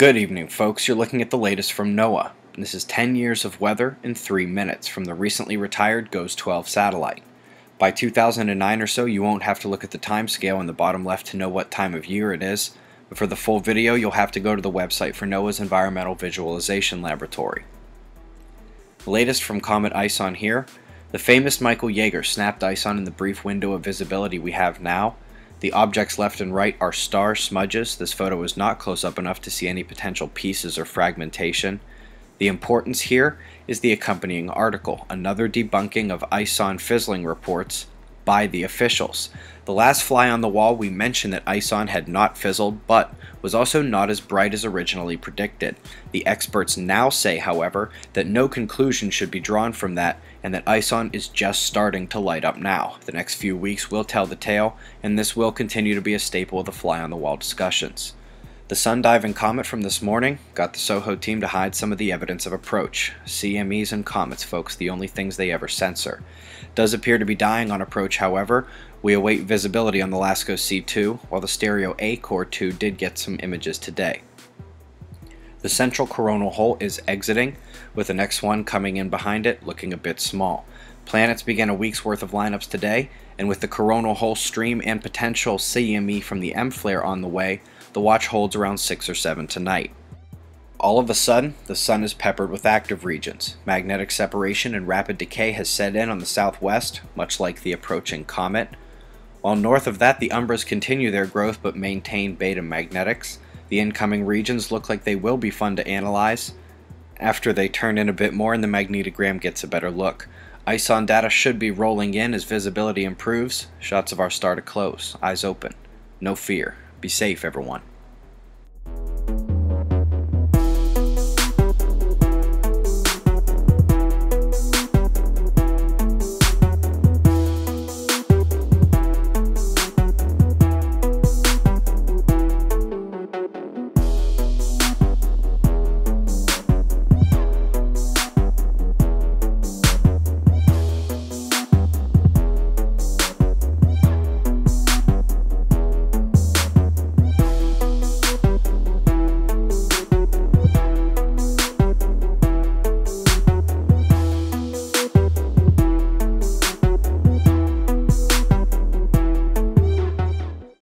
Good evening, folks. You're looking at the latest from NOAA. This is 10 years of weather in 3 minutes from the recently retired GOES-12 satellite. By 2009 or so, you won't have to look at the time scale in the bottom left to know what time of year it is, but for the full video, you'll have to go to the website for NOAA's Environmental Visualization Laboratory. The latest from Comet ISON here. The famous Michael Yeager snapped ISON in the brief window of visibility we have now. The objects left and right are star smudges. This photo is not close up enough to see any potential pieces or fragmentation. The importance here is the accompanying article, another debunking of ISON fizzling reports by the officials. The last fly on the wall, we mentioned that ISON had not fizzled, but was also not as bright as originally predicted. The experts now say, however, that no conclusion should be drawn from that, and that ISON is just starting to light up now. The next few weeks will tell the tale, and this will continue to be a staple of the fly on the wall discussions. The sun-diving comet from this morning got the SOHO team to hide some of the evidence of approach. CMEs and comets, folks, the only things they ever censor. Does appear to be dying on approach, however. We await visibility on the Lasco C2, while the Stereo A Core 2 did get some images today. The central coronal hole is exiting, with the next one coming in behind it looking a bit small. Planets began a week's worth of lineups today, and with the coronal hole stream and potential CME from the M-flare on the way, the watch holds around 6 or 7 tonight. All of a sudden, the sun is peppered with active regions. Magnetic separation and rapid decay has set in on the southwest, much like the approaching comet. While north of that, the umbras continue their growth but maintain beta magnetics. The incoming regions look like they will be fun to analyze. After they turn in a bit more and the magnetogram gets a better look. ISON data should be rolling in as visibility improves. Shots of our star to close. Eyes open. No fear. Be safe, everyone.